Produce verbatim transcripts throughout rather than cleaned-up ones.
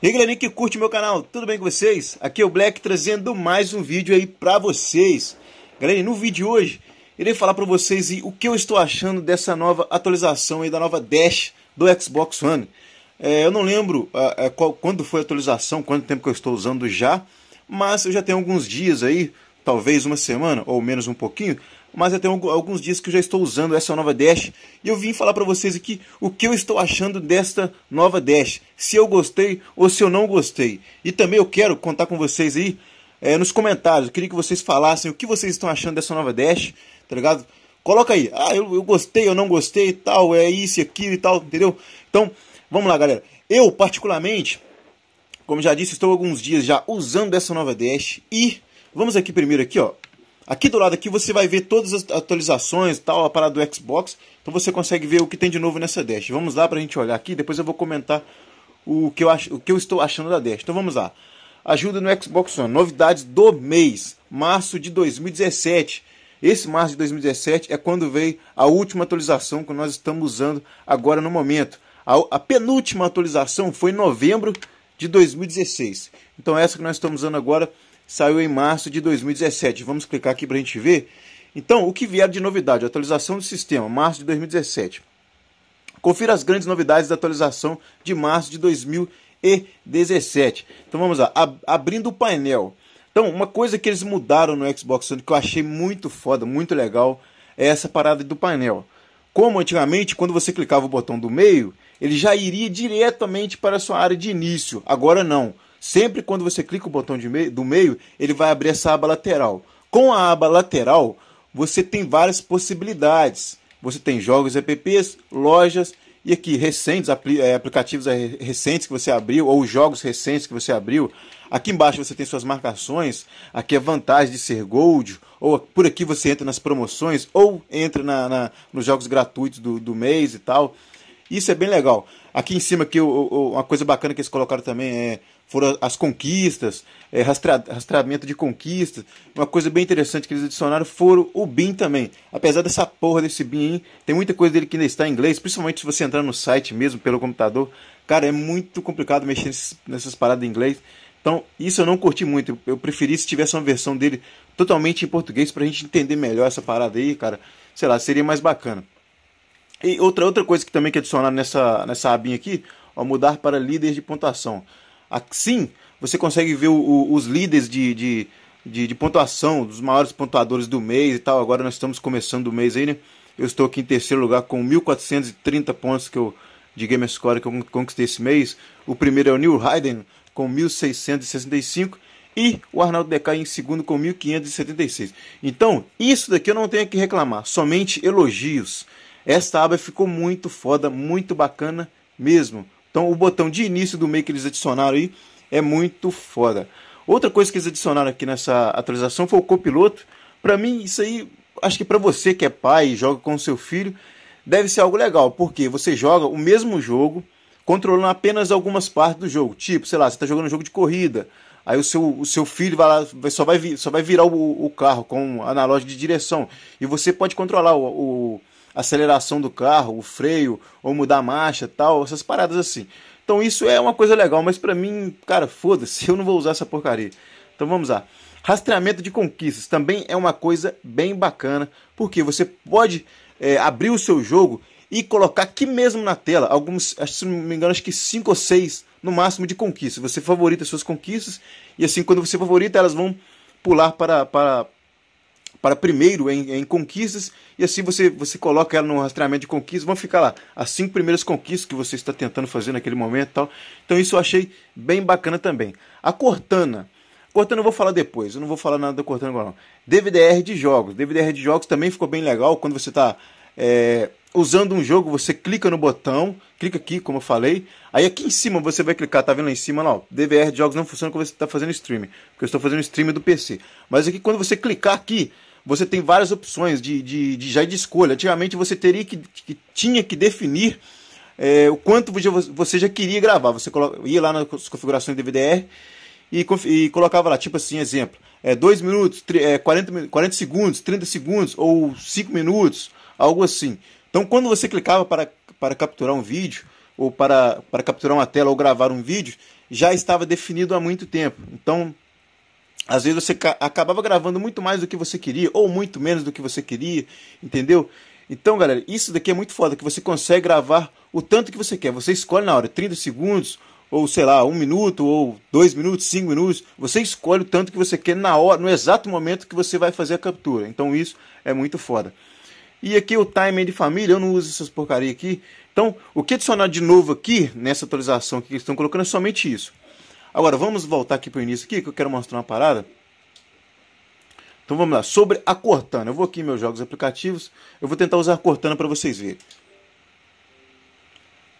E aí galerinha que curte o meu canal, tudo bem com vocês? Aqui é o Black trazendo mais um vídeo aí pra vocês. Galerinha, no vídeo de hoje, irei falar pra vocês aí o que eu estou achando dessa nova atualização aí da nova Dash do Xbox One. É, eu não lembro a, a, qual, quando foi a atualização, quanto tempo que eu estou usando já, mas eu já tenho alguns dias aí, talvez uma semana ou menos um pouquinho, mas já tem alguns dias que eu já estou usando essa nova Dash. E eu vim falar para vocês aqui o que eu estou achando desta nova Dash. Se eu gostei ou se eu não gostei. E também eu quero contar com vocês aí é, nos comentários. Eu queria que vocês falassem o que vocês estão achando dessa nova Dash, tá ligado? Coloca aí. Ah, eu, eu gostei, eu não gostei e tal. É isso e aquilo e tal, entendeu? Então, vamos lá, galera. Eu, particularmente, como já disse, estou alguns dias já usando essa nova Dash. E vamos aqui primeiro aqui, ó. Aqui do lado aqui você vai ver todas as atualizações, tal, a parada do Xbox. Então você consegue ver o que tem de novo nessa Dash. Vamos lá pra gente olhar aqui, depois eu vou comentar o que eu, acho, o que eu estou achando da Dash. Então vamos lá. Ajuda no Xbox One, novidades do mês, março de dois mil e dezessete. Esse março de dois mil e dezessete é quando veio a última atualização que nós estamos usando agora no momento. A, a penúltima atualização foi em novembro de dois mil e dezesseis. Então essa que nós estamos usando agora saiu em março de dois mil e dezessete. Vamos clicar aqui para a gente ver. Então, o que vier de novidade? Atualização do sistema, março de dois mil e dezessete. Confira as grandes novidades da atualização de março de dois mil e dezessete. Então, vamos lá. Abrindo o painel. Então, uma coisa que eles mudaram no Xbox One, que eu achei muito foda, muito legal, é essa parada do painel. Como antigamente, quando você clicava o botão do meio, ele já iria diretamente para a sua área de início. Agora, não. Sempre quando você clica o botão de meio, do meio, ele vai abrir essa aba lateral. Com a aba lateral, você tem várias possibilidades. Você tem jogos, apps, lojas e aqui recentes, aplicativos recentes que você abriu ou jogos recentes que você abriu. Aqui embaixo você tem suas marcações. Aqui é vantagem de ser Gold. Ou por aqui você entra nas promoções ou entra na, na, nos jogos gratuitos do, do mês e tal. Isso é bem legal. Aqui em cima, aqui, uma coisa bacana que eles colocaram também é, foram as conquistas, é, rastra, rastreamento de conquistas. Uma coisa bem interessante que eles adicionaram foram o B I M também. Apesar dessa porra desse B I M, hein, tem muita coisa dele que ainda está em inglês, principalmente se você entrar no site mesmo pelo computador. Cara, é muito complicado mexer nessas paradas em inglês. Então, isso eu não curti muito. Eu preferi se tivesse uma versão dele totalmente em português para a gente entender melhor essa parada aí, cara. Sei lá, seria mais bacana. E outra, outra coisa que também que adicionaram nessa, nessa abinha aqui, ó, mudar para líderes de pontuação. Assim, você consegue ver o, o, os líderes de, de, de, de pontuação, dos maiores pontuadores do mês e tal. Agora nós estamos começando o mês aí, né? Eu estou aqui em terceiro lugar com mil quatrocentos e trinta pontos que eu, de Gamer Score que eu conquistei esse mês. O primeiro é o Neil Haydn com mil seiscentos e sessenta e cinco e o Arnaldo Decai em segundo com mil quinhentos e setenta e seis. Então, isso daqui eu não tenho que reclamar, somente elogios. Esta aba ficou muito foda, muito bacana mesmo. Então o botão de início do meio que eles adicionaram aí é muito foda. Outra coisa que eles adicionaram aqui nessa atualização foi o Copiloto. Pra mim isso aí, acho que pra você que é pai e joga com o seu filho, deve ser algo legal. Porque você joga o mesmo jogo, controlando apenas algumas partes do jogo. Tipo, sei lá, você tá jogando um jogo de corrida. Aí o seu, o seu filho vai lá, vai, só, vai, só vai virar o, o carro com analógico de direção. E você pode controlar o... o aceleração do carro, o freio, ou mudar a marcha, tal, essas paradas assim. Então isso é uma coisa legal, mas pra mim, cara, foda-se, eu não vou usar essa porcaria. Então vamos lá. Rastreamento de conquistas também é uma coisa bem bacana, porque você pode é, abrir o seu jogo e colocar aqui mesmo na tela, alguns, se não me engano, acho que cinco ou seis no máximo de conquistas. Você favorita as suas conquistas, e assim, quando você favorita, elas vão pular para... para para primeiro em, em conquistas, e assim você, você coloca ela no rastreamento de conquistas, vão ficar lá as cinco primeiras conquistas que você está tentando fazer naquele momento e tal. Então isso eu achei bem bacana também. A Cortana, Cortana eu vou falar depois, eu não vou falar nada da Cortana agora não. D V D R de jogos, D V D R de jogos também ficou bem legal, quando você está é, usando um jogo, você clica no botão, clica aqui, como eu falei, aí aqui em cima você vai clicar, tá vendo lá em cima, lá, ó, D V D R de jogos não funciona quando você está fazendo streaming, porque eu estou fazendo streaming do P C, mas aqui quando você clicar aqui, você tem várias opções de, de, de, já de escolha. Antigamente você teria que, que, tinha que definir é, o quanto você já queria gravar. Você coloca, ia lá nas configurações do D V D R e, e colocava lá, tipo assim, exemplo, dois é, minutos, é, quarenta, quarenta segundos, trinta segundos ou cinco minutos, algo assim. Então quando você clicava para, para capturar um vídeo ou para, para capturar uma tela ou gravar um vídeo, já estava definido há muito tempo. Então, às vezes você acabava gravando muito mais do que você queria, ou muito menos do que você queria, entendeu? Então, galera, isso daqui é muito foda, que você consegue gravar o tanto que você quer. Você escolhe na hora, trinta segundos, ou sei lá, um minuto, ou dois minutos, cinco minutos. Você escolhe o tanto que você quer na hora, no exato momento que você vai fazer a captura. Então isso é muito foda. E aqui o timer de família, eu não uso essas porcaria aqui. Então, o que adicionar de novo aqui, nessa atualização que eles estão colocando, é somente isso. Agora, vamos voltar aqui para o início aqui, que eu quero mostrar uma parada. Então vamos lá, sobre a Cortana. Eu vou aqui em meus jogos e aplicativos, eu vou tentar usar a Cortana para vocês verem.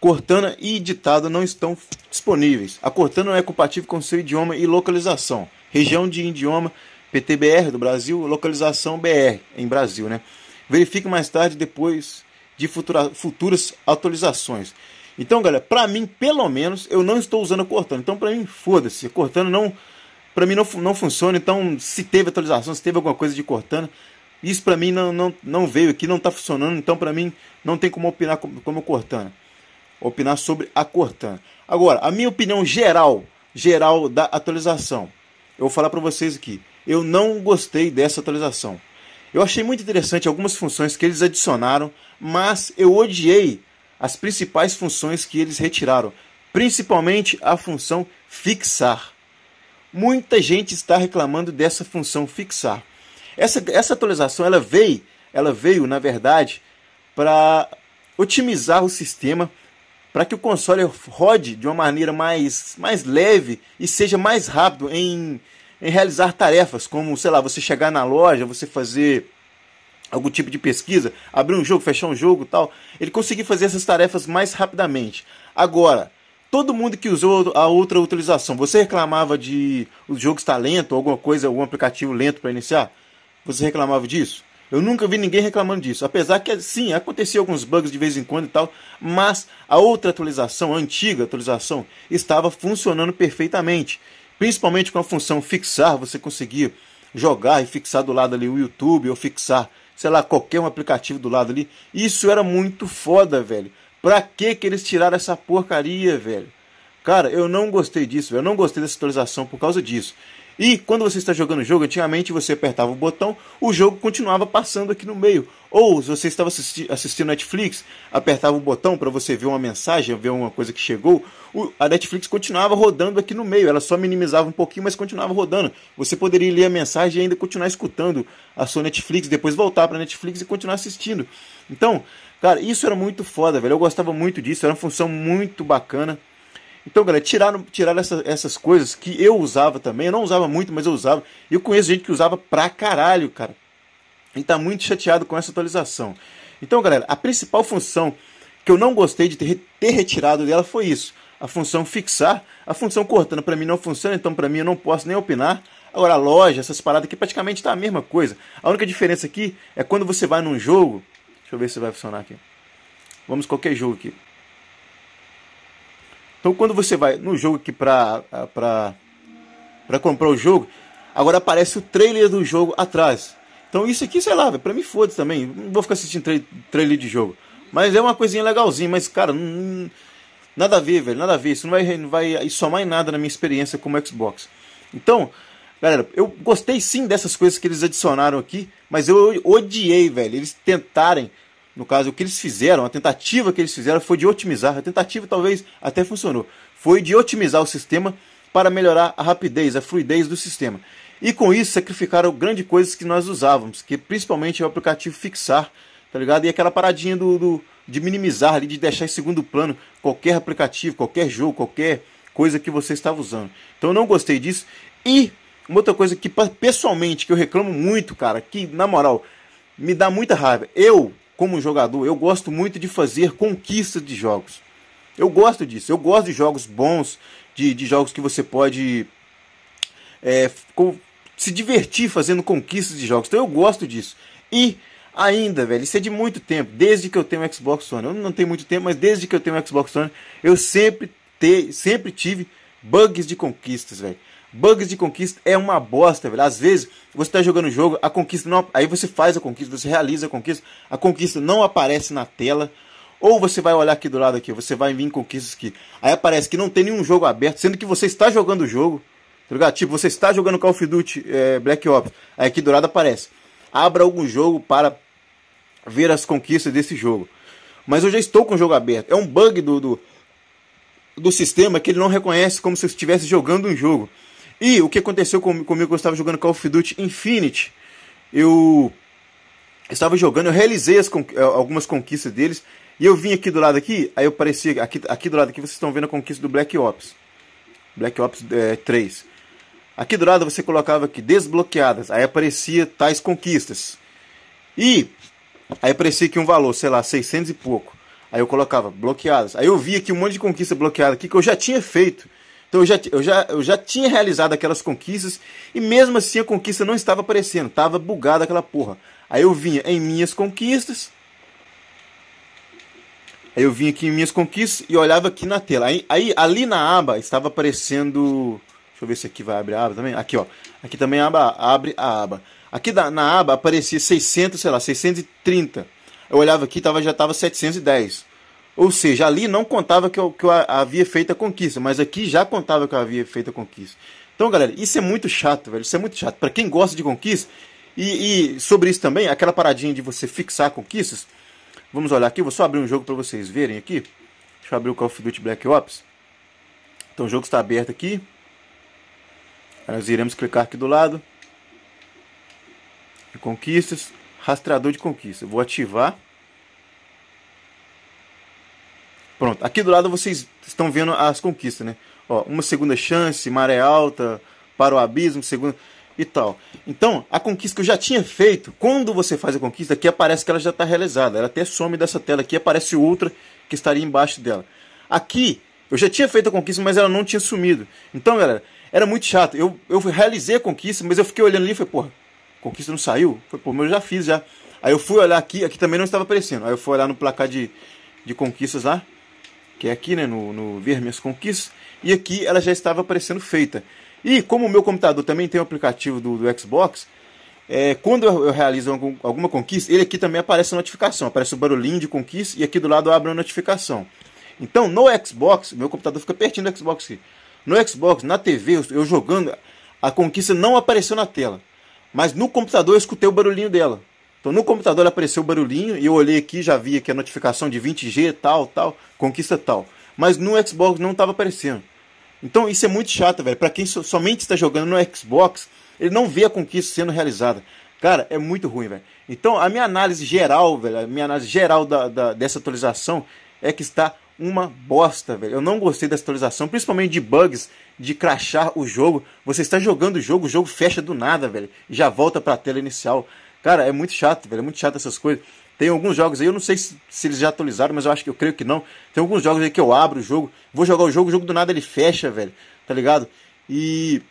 Cortana e ditado não estão disponíveis. A Cortana não é compatível com seu idioma e localização. Região de idioma P T B R do Brasil, localização B R em Brasil, né? Verifique mais tarde depois de futura, futuras atualizações. Então, galera, para mim, pelo menos, eu não estou usando a Cortana. Então, para mim, foda-se, a Cortana não... Para mim não, não funciona, então se teve atualização, se teve alguma coisa de Cortana, isso para mim não, não, não veio aqui, não está funcionando, então para mim não tem como opinar como, como Cortana. Opinar sobre a Cortana. Agora, a minha opinião geral, geral da atualização, eu vou falar para vocês aqui, eu não gostei dessa atualização. Eu achei muito interessante algumas funções que eles adicionaram, mas eu odiei as principais funções que eles retiraram, principalmente a função fixar. Muita gente está reclamando dessa função fixar. Essa, essa atualização ela veio, ela veio, na verdade, para otimizar o sistema, para que o console rode de uma maneira mais, mais leve e seja mais rápido em, em realizar tarefas, como, sei lá, você chegar na loja, você fazer algum tipo de pesquisa, abrir um jogo, fechar um jogo e tal. Ele conseguiu fazer essas tarefas mais rapidamente. Agora, todo mundo que usou a outra utilização, você reclamava de o jogo estar lento, alguma coisa, algum aplicativo lento para iniciar? Você reclamava disso? Eu nunca vi ninguém reclamando disso, apesar que sim, acontecia alguns bugs de vez em quando e tal, mas a outra atualização, a antiga atualização, estava funcionando perfeitamente, principalmente com a função fixar, você conseguia jogar e fixar do lado ali o YouTube, ou fixar, sei lá, qualquer um aplicativo do lado ali, isso era muito foda, velho. Pra que que eles tiraram essa porcaria, velho? Cara, eu não gostei disso, velho. Eu não gostei dessa atualização por causa disso. E quando você está jogando o jogo, antigamente você apertava o botão, o jogo continuava passando aqui no meio. Ou se você estava assisti assistindo Netflix, apertava o botão para você ver uma mensagem, ver uma coisa que chegou, o, a Netflix continuava rodando aqui no meio. Ela só minimizava um pouquinho, mas continuava rodando. Você poderia ler a mensagem e ainda continuar escutando a sua Netflix, depois voltar para a Netflix e continuar assistindo. Então, cara, isso era muito foda, velho. Eu gostava muito disso, era uma função muito bacana. Então, galera, tiraram, tiraram essa, essas coisas que eu usava também. Eu não usava muito, mas eu usava. E eu conheço gente que usava pra caralho, cara. E tá muito chateado com essa atualização. Então, galera, a principal função que eu não gostei de ter, ter retirado dela foi isso. A função fixar. A função cortando pra mim não funciona, então pra mim eu não posso nem opinar. Agora, a loja, essas paradas aqui, praticamente tá a mesma coisa. A única diferença aqui é quando você vai num jogo... Deixa eu ver se vai funcionar aqui. Vamos qualquer jogo aqui. Então quando você vai no jogo aqui pra, pra, pra comprar o jogo, agora aparece o trailer do jogo atrás. Então isso aqui, sei lá, véio, pra mim foda-se também. Não vou ficar assistindo tra trailer de jogo. Mas é uma coisinha legalzinha, mas cara, não, nada a ver, velho, nada a ver. Isso não vai, não vai somar em nada na minha experiência como Xbox. Então... Galera, eu gostei sim dessas coisas que eles adicionaram aqui, mas eu odiei, velho, eles tentarem, no caso, o que eles fizeram, a tentativa que eles fizeram foi de otimizar, a tentativa talvez até funcionou, foi de otimizar o sistema para melhorar a rapidez, a fluidez do sistema. E com isso sacrificaram grandes coisas que nós usávamos, que principalmente é o aplicativo fixar, tá ligado? E aquela paradinha do, do, de minimizar ali, de deixar em segundo plano qualquer aplicativo, qualquer jogo, qualquer coisa que você estava usando. Então eu não gostei disso e... Uma outra coisa que, pessoalmente, que eu reclamo muito, cara, que, na moral, me dá muita raiva. Eu, como jogador, eu gosto muito de fazer conquistas de jogos. Eu gosto disso. Eu gosto de jogos bons, de, de jogos que você pode é, se divertir fazendo conquistas de jogos. Então eu gosto disso. E ainda, velho, isso é de muito tempo, desde que eu tenho o Xbox One. Eu não tenho muito tempo, mas desde que eu tenho o Xbox One, eu sempre, te, sempre tive bugs de conquistas, velho. Bugs de conquista é uma bosta, velho. Às vezes você tá jogando o jogo, a conquista não, aí você faz a conquista, você realiza a conquista, a conquista não aparece na tela, Ou você vai olhar aqui do lado aqui, você vai vir em conquistas aqui. Aí aparece que não tem nenhum jogo aberto, sendo que você está jogando o jogo. Tá ligado? Tipo, você está jogando Call of Duty é, Black Ops. Aí aqui do lado aparece. Abra algum jogo para ver as conquistas desse jogo. Mas eu já estou com o jogo aberto. É um bug do, do, do sistema que ele não reconhece como se eu estivesse jogando um jogo. E o que aconteceu comigo, comigo eu estava jogando Call of Duty Infinity. Eu estava jogando, eu realizei as, algumas conquistas deles. E eu vim aqui do lado aqui, aí eu parecia, aqui, aqui do lado aqui vocês estão vendo a conquista do Black Ops. Black Ops é, três. Aqui do lado você colocava aqui, desbloqueadas, aí aparecia tais conquistas. E aí aparecia aqui um valor, sei lá, seiscentos e pouco. Aí eu colocava, bloqueadas. Aí eu vi aqui um monte de conquista bloqueada aqui que eu já tinha feito. Então eu já, eu já, eu já tinha realizado aquelas conquistas e mesmo assim a conquista não estava aparecendo, estava bugada aquela porra. Aí eu vinha em minhas conquistas... Aí eu vim aqui em minhas conquistas e olhava aqui na tela. Aí, aí ali na aba estava aparecendo... Deixa eu ver se aqui vai abrir a aba também. Aqui, ó. Aqui também a aba, abre a aba. Aqui da, na aba aparecia seiscentos, sei lá, seiscentos e trinta. Eu olhava aqui tava, já estava setecentos e dez. Ou seja, ali não contava que eu, que eu havia feito a conquista. Mas aqui já contava que eu havia feito a conquista. Então, galera, isso é muito chato, velho. Isso é muito chato. Para quem gosta de conquista... E, e sobre isso também, aquela paradinha de você fixar conquistas... Vamos olhar aqui, vou só abrir um jogo para vocês verem aqui. Deixa eu abrir o Call of Duty Black Ops. Então o jogo está aberto aqui. Nós iremos clicar aqui do lado. Em conquistas, rastreador de conquista. Vou ativar. Pronto, aqui do lado vocês estão vendo as conquistas, né? Ó, uma segunda chance, maré alta, para o abismo, segunda... E tal. Então, a conquista que eu já tinha feito, quando você faz a conquista, aqui aparece que ela já está realizada. Ela até some dessa tela aqui, aparece outra que estaria embaixo dela. Aqui, eu já tinha feito a conquista, mas ela não tinha sumido. Então, galera, era muito chato. Eu, eu realizei a conquista, mas eu fiquei olhando ali e falei, porra, a conquista não saiu? Foi, pô, mas eu já fiz já. Aí eu fui olhar aqui, aqui também não estava aparecendo. Aí eu fui olhar no placar de, de conquistas lá, que é aqui, né, no, no ver minhas conquistas. E aqui ela já estava aparecendo feita. E como o meu computador também tem um aplicativo do, do Xbox, é, quando eu, eu realizo algum, alguma conquista, ele aqui também aparece a notificação. Aparece o barulhinho de conquista e aqui do lado abre a notificação. Então no Xbox, meu computador fica pertinho do Xbox aqui. No Xbox, na T V, eu, eu jogando, a conquista não apareceu na tela. Mas no computador eu escutei o barulhinho dela. Então no computador ela apareceu o barulhinho e eu olhei aqui, já vi aqui a notificação de vinte G, tal, tal, conquista tal. Mas no Xbox não estava aparecendo. Então isso é muito chato, velho. Pra quem so, somente está jogando no Xbox, ele não vê a conquista sendo realizada. Cara, é muito ruim, velho. Então a minha análise geral, velho, a minha análise geral da, da, dessa atualização é que está uma bosta, velho. Eu não gostei dessa atualização, principalmente de bugs, de crashar o jogo. Você está jogando o jogo, o jogo fecha do nada, velho. E já volta pra tela inicial. Cara, é muito chato, velho. É muito chato essas coisas. Tem alguns jogos aí, eu não sei se, se eles já atualizaram, mas eu acho que eu creio que não. Tem alguns jogos aí que eu abro o jogo, vou jogar o jogo, o jogo do nada ele fecha, velho, tá ligado? E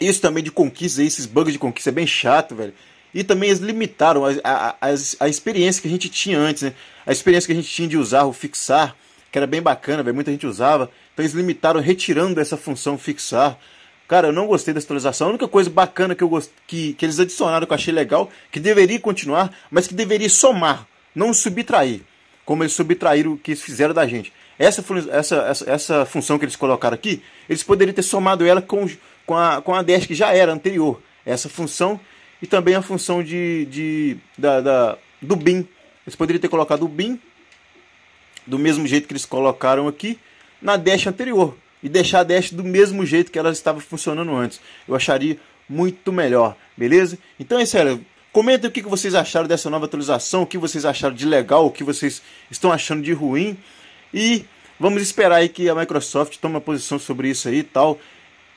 isso também de conquista aí, esses bugs de conquista é bem chato, velho. E também eles limitaram a, a, a, a experiência que a gente tinha antes, né? A experiência que a gente tinha de usar o fixar, que era bem bacana, velho, muita gente usava. Então eles limitaram retirando essa função fixar. Cara, eu não gostei dessa atualização. A única coisa bacana que, eu gost... que, que eles adicionaram, que eu achei legal, que deveria continuar, mas que deveria somar, não subtrair, como eles subtraíram o que eles fizeram da gente. Essa, essa, essa, essa função que eles colocaram aqui, eles poderiam ter somado ela com, com, a, com a Dash que já era anterior. Essa função e também a função de, de, da, da, do B I M. Eles poderiam ter colocado o B I M, do mesmo jeito que eles colocaram aqui, na Dash anterior. E deixar a Dash do mesmo jeito que ela estava funcionando antes. Eu acharia muito melhor, beleza? Então é sério, comenta o que vocês acharam dessa nova atualização, o que vocês acharam de legal, o que vocês estão achando de ruim. E vamos esperar aí que a Microsoft tome uma posição sobre isso aí e tal.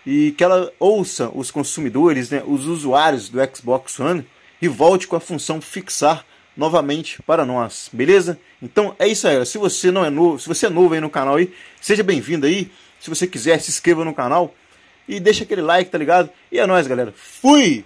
E que ela ouça os consumidores, né, os usuários do Xbox One e volte com a função fixar novamente para nós, beleza? Então é isso aí, se você não é novo, se você é novo aí no canal aí, seja bem-vindo aí. Se você quiser, se inscreva no canal e deixa aquele like, tá ligado? E é nóis, galera. Fui!